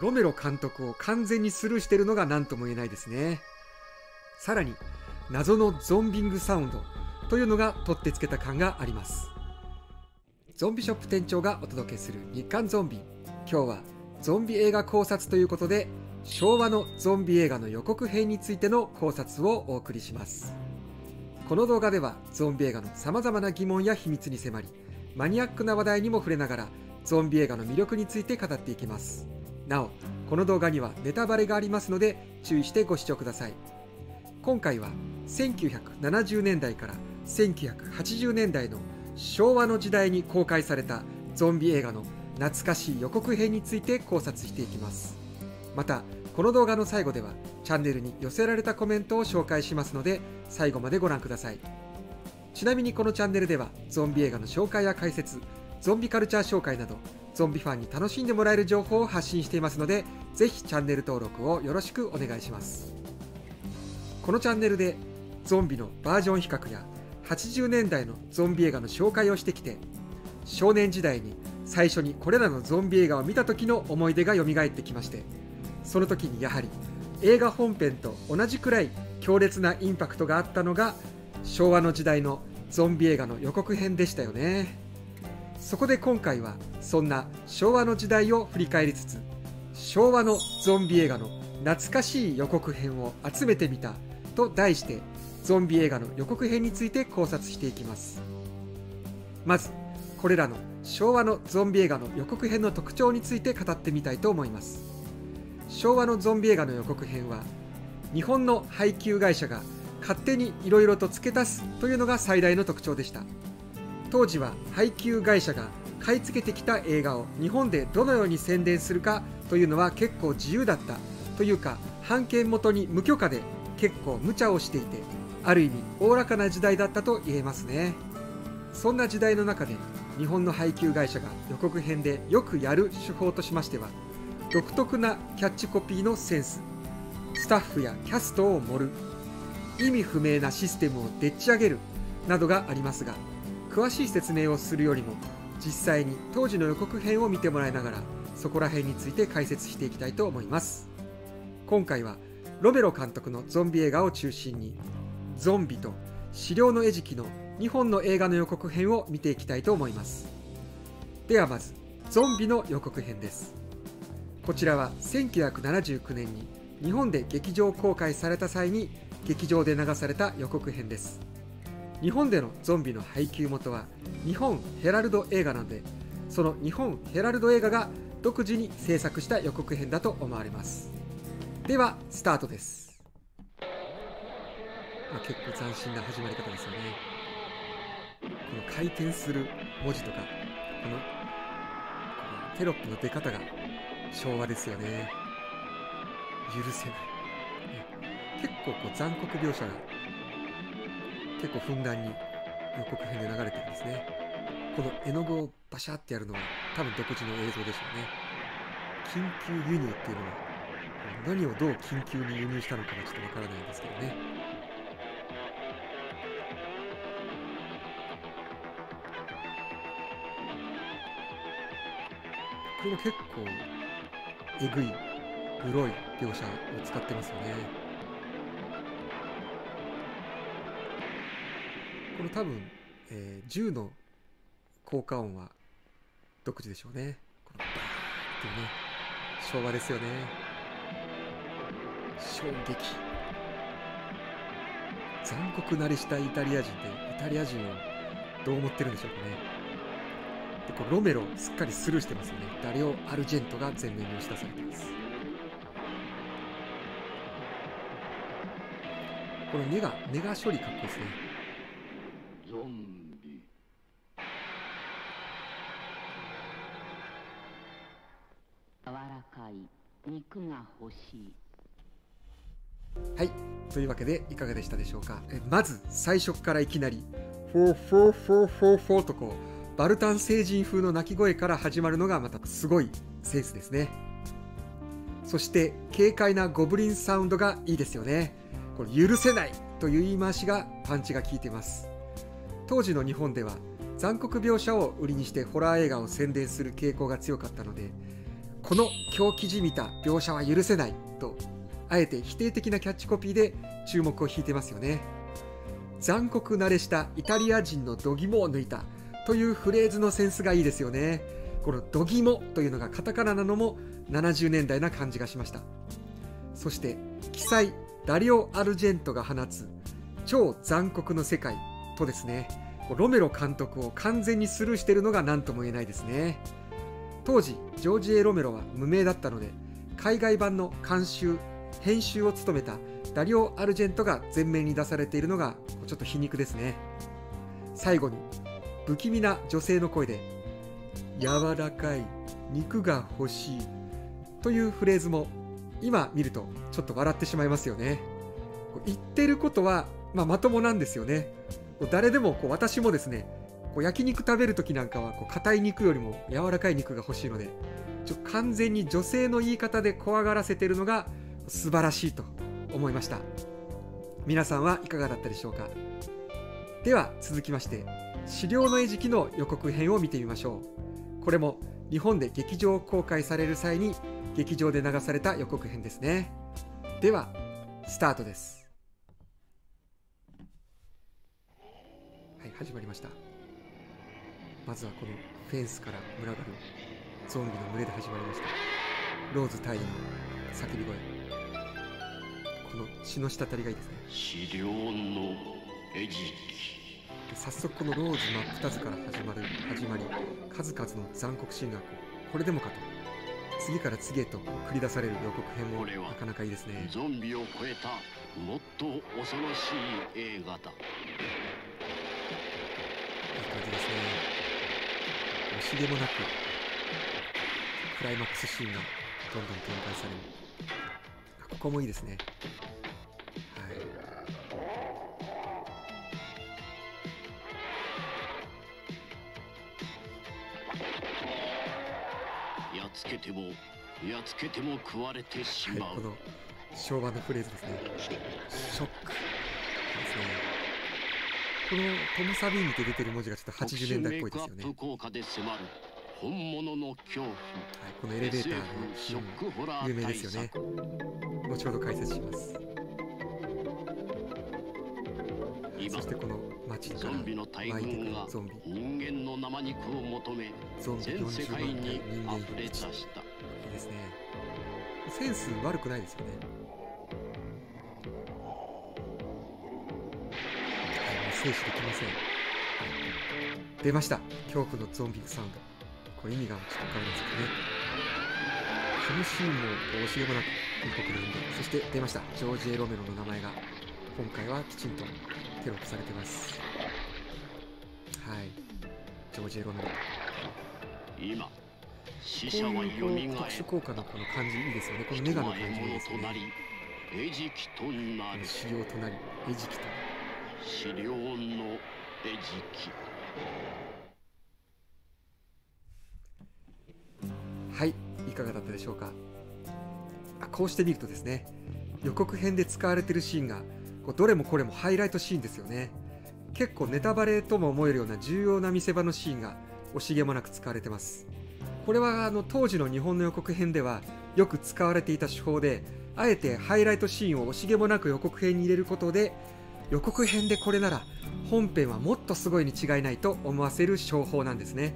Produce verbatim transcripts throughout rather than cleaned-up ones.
ロメロ監督を完全にスルーしているのが何とも言えないですね。さらに謎のゾンビングサウンドというのが取ってつけた感があります。ゾンビショップ店長がお届けする日刊ゾンビ、今日はゾンビ映画考察ということで、昭和のゾンビ映画の予告編についての考察をお送りします。この動画ではゾンビ映画のさまざまな疑問や秘密に迫り、マニアックな話題にも触れながらゾンビ映画の魅力について語っていきます。なお、この動画にはネタバレがありますので注意してご視聴ください。今回はせんきゅうひゃくななじゅうねんだいからせんきゅうひゃくはちじゅうねんだいの昭和の時代に公開されたゾンビ映画の懐かしい予告編について考察していきます。またこの動画の最後ではチャンネルに寄せられたコメントを紹介しますので、最後までご覧ください。ちなみにこのチャンネルではゾンビ映画の紹介や解説、ゾンビカルチャー紹介など、ゾンビファンに楽しんでもらえる情報を発信していますので、ぜひチャンネル登録をよろしくお願いします。このチャンネルでゾンビのバージョン比較やはちじゅうねんだいのゾンビ映画の紹介をしてきて、少年時代に最初にこれらのゾンビ映画を見た時の思い出が蘇ってきまして、その時にやはり映画本編と同じくらい強烈なインパクトがあったのが昭和の時代のゾンビ映画の予告編でしたよね。そこで今回はそんな昭和の時代を振り返りつつ、昭和のゾンビ映画の懐かしい予告編を集めてみたと題して、ゾンビ映画の予告編について考察していきます。まずこれらの昭和のゾンビ映画の予告編の特徴について語ってみたいと思います。昭和のゾンビ映画の予告編は、日本の配給会社が勝手にいろいろと付け足すというのが最大の特徴でした。当時は配給会社が買い付けてきた映画を日本でどのように宣伝するかというのは結構自由だったというか、版権元に無許可で結構無茶をしていて、ある意味おおらかな時代だったと言えますね。そんな時代の中で日本の配給会社が予告編でよくやる手法としましては、独特なキャッチコピーのセンス、スタッフやキャストを盛る、意味不明なシステムをでっち上げるなどがありますが、詳しい説明をするよりも実際に当時の予告編を見てもらいながら、そこら辺について解説していきたいと思います。今回はロメロ監督のゾンビ映画を中心に、ゾンビと死霊の餌食のにほんの映画の予告編を見ていきたいと思います。ではまずゾンビの予告編です。こちらはせんきゅうひゃくななじゅうきゅうねんに日本で劇場公開された際に劇場で流された予告編です。日本でのゾンビの配給元は日本ヘラルド映画なので、その日本ヘラルド映画が独自に制作した予告編だと思われます。ではスタートです。まあ、結構斬新な始まり方ですよね。この回転する文字とか、このテロップの出方が昭和ですよね。許せない、結構こう残酷描写が結構ふんだんに予告編で流れてるんですね。この絵の具をバシャってやるのは多分独自の映像でしょうね。緊急輸入っていうのは何をどう緊急に輸入したのかがちょっとわからないんですけどね。これも結構えぐい黒い描写を使ってますよね。この多分、えー、銃の効果音は独自でしょうね。このバーンっていうね、昭和ですよね。衝撃、残酷慣れしたイタリア人で、イタリア人をどう思ってるんでしょうかね。でこのロメロすっかりスルーしてますよね。ダリオ・アルジェントが前面に押し出されています。このネガ、ネガ処理かっこいいですね。ゾンビ、柔らかい肉が欲しい。はい、というわけでいかがでしたでしょうか。えまず最初からいきなりフォーフォーフォーフォーフォーとこうバルタン星人風の鳴き声から始まるのがまたすごいセンスですね。そして軽快なゴブリンサウンドがいいですよね。これ許せないという言い回しがパンチが効いてます。当時の日本では残酷描写を売りにしてホラー映画を宣伝する傾向が強かったので、この狂気じみた描写は許せないと、あえて否定的なキャッチコピーで注目を引いてますよね。残酷慣れしたイタリア人の度肝を抜いたというフレーズのセンスがいいですよね。この度肝というのがカタカナなのもななじゅうねんだいな感じがしました。そして奇才ダリオ・アルジェントが放つ超残酷の世界とですね、ロメロ監督を完全にスルーしているのが何とも言えないですね。当時ジョージ・エー・ロメロは無名だったので、海外版の監修編集を務めたダリオ・アルジェントが前面に出されているのがちょっと皮肉ですね。最後に不気味な女性の声で柔らかい肉が欲しいというフレーズも今見るとちょっと笑ってしまいますよね。言ってることは、まあ、まともなんですよね。誰でもこう、私もですね、こう焼肉食べる時なんかはこう硬い肉よりも柔らかい肉が欲しいので、ちょ完全に女性の言い方で怖がらせているのが素晴らしいと思いました。皆さんはいかがだったでしょうか。では続きまして「死霊の餌食」の予告編を見てみましょう。これも日本で劇場公開される際に劇場で流された予告編ですね。ではスタートです。はい、始まりました。まずはこのフェンスから群がるゾンビの群れで始まりました。ローズ隊員の叫び声、この血の滴りがいいですね。死霊の餌食。早速このローズ真っ二つから始まる始まり、数々の残酷シーンがこれでもかと次から次へと繰り出される予告編もなかなかいいですね。ゾンビを超えたもっと恐ろしい映画だ。いい感じですね。惜しげもなくクライマックスシーンがどんどん展開される。ここもいいですね。はい、やっつけてもやっつけても食われてしまう、はい、この昭和のフレーズですね。ショックですね。このトム・サビーニって出てる文字がちょっとはちじゅうねんだいっぽいですよね。本物の恐怖、はい、このエレベーターのショックホラー有名ですよね。後ほど解説します。そしてこの街から湧いてくるゾンビ、人間の生肉を求めゾンビよんじゅうまんたい、人間いちいいですね。センス悪くないですよね。はい、制止できません、はい、出ました、恐怖のゾンビサウンド。これ意味がちょっと変わりますけどね。このシーンも惜しげもなく韓国の演技、そして出ましたジョージ・エロメロの名前が今回はきちんとテロップされてます。はい、ジョージ・エロメロ、今死者はよみがえる。特殊効果のこの感じいいですよね。このネガの感じもいいですね。餌食となる、死霊となり餌食となる、死霊の餌食。はい、いかがだったでしょうか。こうして見るとですね、予告編で使われているシーンがどれもこれもハイライトシーンですよね。結構ネタバレとも思えるような重要な見せ場のシーンが惜しげもなく使われてます。これはあの当時の日本の予告編ではよく使われていた手法で、あえてハイライトシーンを惜しげもなく予告編に入れることで、予告編でこれなら本編はもっとすごいに違いないと思わせる手法なんですね。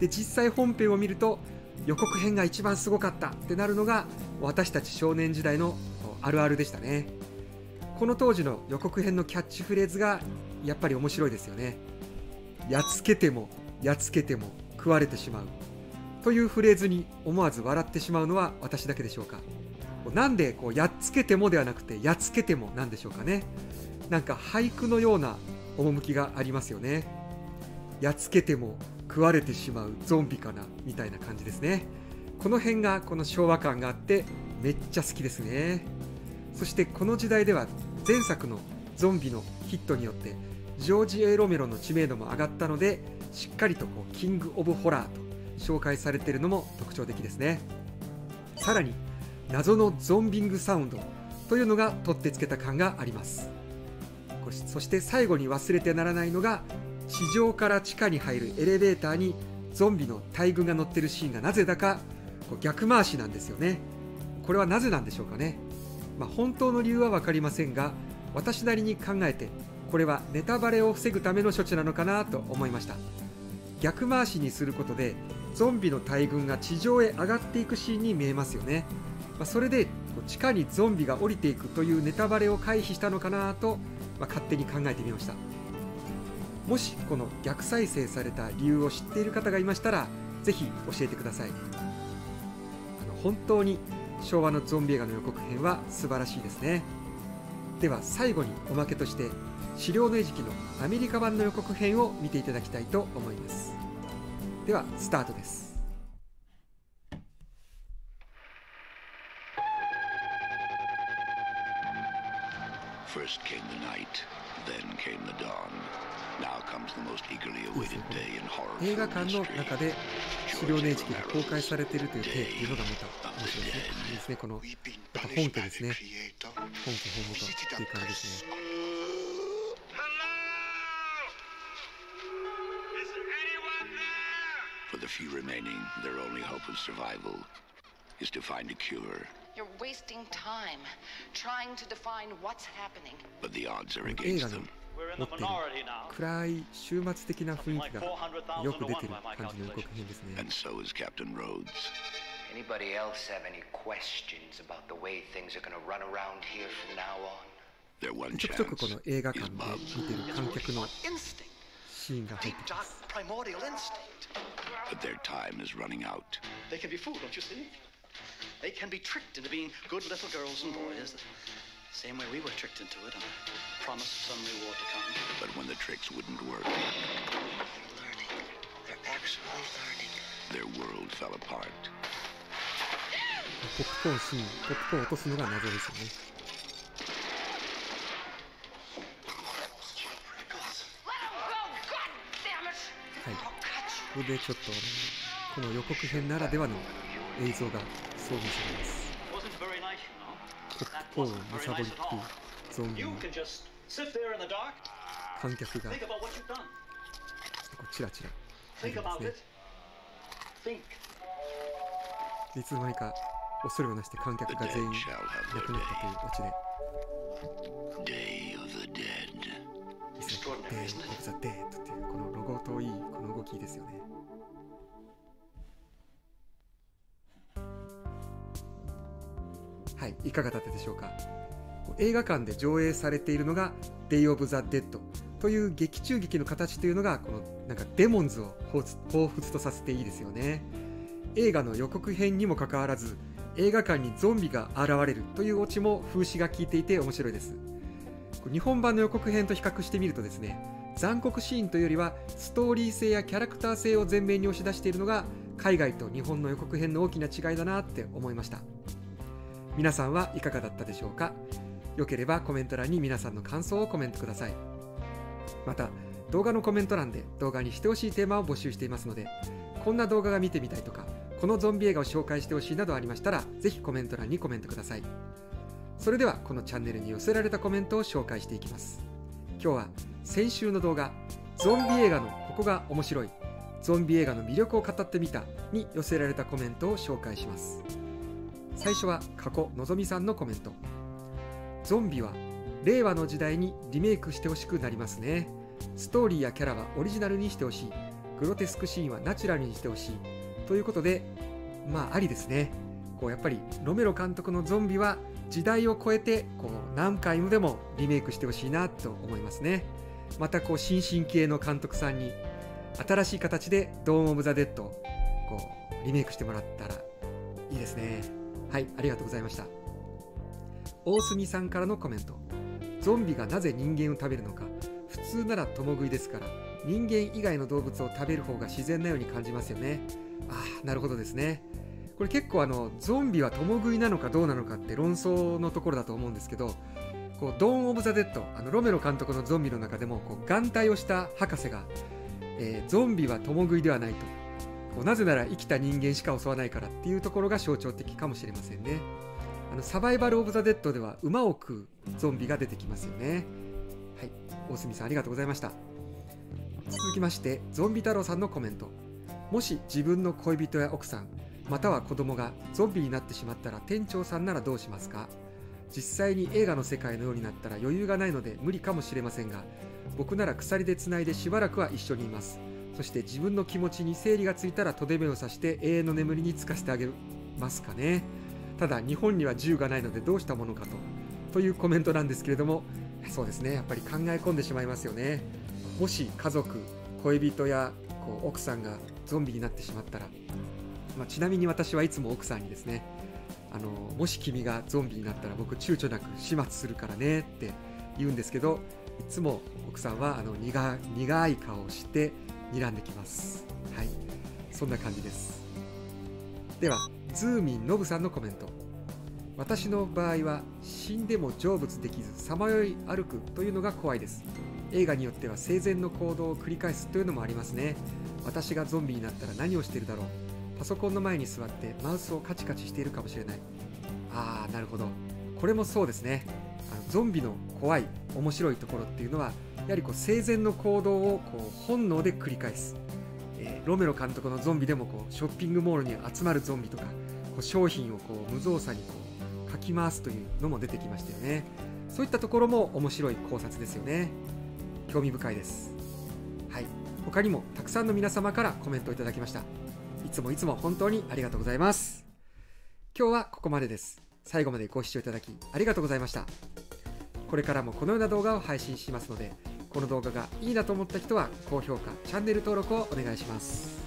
で、実際本編を見ると予告編が一番すごかったってなるのが私たち少年時代のあるあるでしたね。この当時の予告編のキャッチフレーズがやっぱり面白いですよね。やっつけてもやっつけても食われてしまうというフレーズに思わず笑ってしまうのは私だけでしょうか。なんでこうやっつけてもではなくてやっつけてもなんでしょうかね。なんか俳句のような趣がありますよね。やっつけても食われてしまうゾンビかなみたいな感じですね。この辺がこの昭和感があってめっちゃ好きですね。そしてこの時代では前作のゾンビのヒットによってジョージ・エロメロの知名度も上がったので、しっかりとこうキング・オブ・ホラーと紹介されているのも特徴的ですね。さらに謎のゾンビングサウンドというのが取ってつけた感があります。そして最後に忘れてならないのが、地上から地下に入るエレベーターにゾンビの大群が乗ってるシーンがなぜだかこう逆回しなんですよね。これはなぜなんでしょうかね。まあ、本当の理由は分かりませんが、私なりに考えてこれはネタバレを防ぐための処置なのかなと思いました。逆回しにすることでゾンビの大群が地上へ上がっていくシーンに見えますよね。まあ、それで地下にゾンビが降りていくというネタバレを回避したのかなと、まあ、勝手に考えてみました。もしこの逆再生された理由を知っている方がいましたら、ぜひ教えてください。あの本当に昭和のゾンビ映画の予告編は素晴らしいですね。では最後におまけとして資料の餌食のアメリカ版の予告編を見ていただきたいと思います。ではスタートです。First came the night, then came the dawn. Now comes the most eagerly awaited day in horror film history. 映画館の中で資料の餌食が公開されているという体というのがまた面白いですね。この本家ですね。本家本元っていう感じですね。For the few remaining, their only hope of survival is to find a cure.You're wasting time trying to define what's happening. But the odds are against them. We're in the minority now. 暗い終末的な雰囲気がよく出てる感じの予告編ですね。 And so is Captain Rhodes. Anybody else have any questions about the way things are going to run around here from now on? Their one chance is Bob. この映画館で見てる観客のシーンが入ってます。 But their time is running out. They can be fooled, don't you see?They can be tricked into being good little girls and boys, the same way we were tricked into it on the promise of some reward to come. But when the tricks wouldn't work, they're learning. They're actually learning. Their world fell apart. ポップコーンシーン、ポップコーン落とすのが謎ですよね。はい、ここでちょっとこの予告編ならではの映像が装備されます。ポップコーンをむさぼりつくゾンビの観客がチラチラ見てますね。いつの間にか恐れをなして観客が全員亡くなったというオチで、Day of the Deadっていうこのロゴといいこの動きですよね。はい、いかがだったでしょうか。映画館で上映されているのが「Day of the Dead」という劇中劇の形というのがこのなんかデモンズを彷彿とさせていいですよね。映画の予告編にもかかわらず映画館にゾンビが現れるというオチも風刺が効いていて面白いです。日本版の予告編と比較してみるとですね、残酷シーンというよりはストーリー性やキャラクター性を前面に押し出しているのが海外と日本の予告編の大きな違いだなって思いました。皆さんはいかがだったでしょうか。よければコメント欄に皆さんの感想をコメントください。また動画のコメント欄で動画にしてほしいテーマを募集していますので、こんな動画が見てみたいとかこのゾンビ映画を紹介してほしいなどありましたら、ぜひコメント欄にコメントください。それではこのチャンネルに寄せられたコメントを紹介していきます。今日は先週の動画ゾンビ映画のここが面白いゾンビ映画の魅力を語ってみたに寄せられたコメントを紹介します。最初は加古のぞみさんのコメント。ゾンビは令和の時代にリメイクしてほしくなりますね。ストーリーやキャラはオリジナルにしてほしい。グロテスクシーンはナチュラルにしてほしい。ということで、まあありですね。こうやっぱりロメロ監督のゾンビは時代を超えてこう何回もでもリメイクしてほしいなと思いますね。またこう新進系の監督さんに新しい形でドーン・オブ・ザ・デッドをこうリメイクしてもらったらいいですね。はい、ありがとうございました。大隅さんからのコメント。ゾンビがなぜ人間を食べるのか。普通なら共食いですから、人間以外の動物を食べる方が自然なように感じますよね。ああ、なるほどですね。これ結構あのゾンビは共食いなのかどうなのかって論争のところだと思うんですけど、こうドーン・オブ・ザ・デッド、あのロメロ監督のゾンビの中でもこう眼帯をした博士が、えー、ゾンビは共食いではないと。なぜなら生きた人間しか襲わないからっていうところが象徴的かもしれませんね。あのサバイバル・オブ・ザ・デッドでは馬を食うゾンビが出てきますよね。はい、大隅さんありがとうございました。続きましてゾンビ太郎さんのコメント。もし自分の恋人や奥さんまたは子供がゾンビになってしまったら店長さんならどうしますか？実際に映画の世界のようになったら余裕がないので無理かもしれませんが、僕なら鎖でつないでしばらくは一緒にいます。そして自分の気持ちに整理がついたらとどめを刺して永遠の眠りにつかせてあげますかね。ただ日本には銃がないのでどうしたものかとというコメントなんですけれども、そうですね、やっぱり考え込んでしまいますよね。もし家族、恋人やこう奥さんがゾンビになってしまったら、まあ、ちなみに私はいつも奥さんにですね、あのもし君がゾンビになったら僕躊躇なく始末するからねって言うんですけど、いつも奥さんはあの 苦, 苦い顔をして睨んできます。はい、そんな感じです。ではズーミンノブさんのコメント。私の場合は死んでも成仏できずさまよい歩くというのが怖いです。映画によっては生前の行動を繰り返すというのもありますね。私がゾンビになったら何をしているだろう。パソコンの前に座ってマウスをカチカチしているかもしれない。あー、なるほど、これもそうですね。あのゾンビの怖い面白いところっていうのはやはりこう生前の行動をこう本能で繰り返す、えー、ロメロ監督のゾンビでもこうショッピングモールに集まるゾンビとか、こう商品をこう無造作にこうかき回すというのも出てきましたよね。そういったところも面白い考察ですよね。興味深いです。はい、他にもたくさんの皆様からコメントをいただきました。いつもいつも本当にありがとうございます。今日はここまでです。最後までご視聴いただきありがとうございました。これからもこのような動画を配信しますので、この動画がいいなと思った人は高評価、チャンネル登録をお願いします。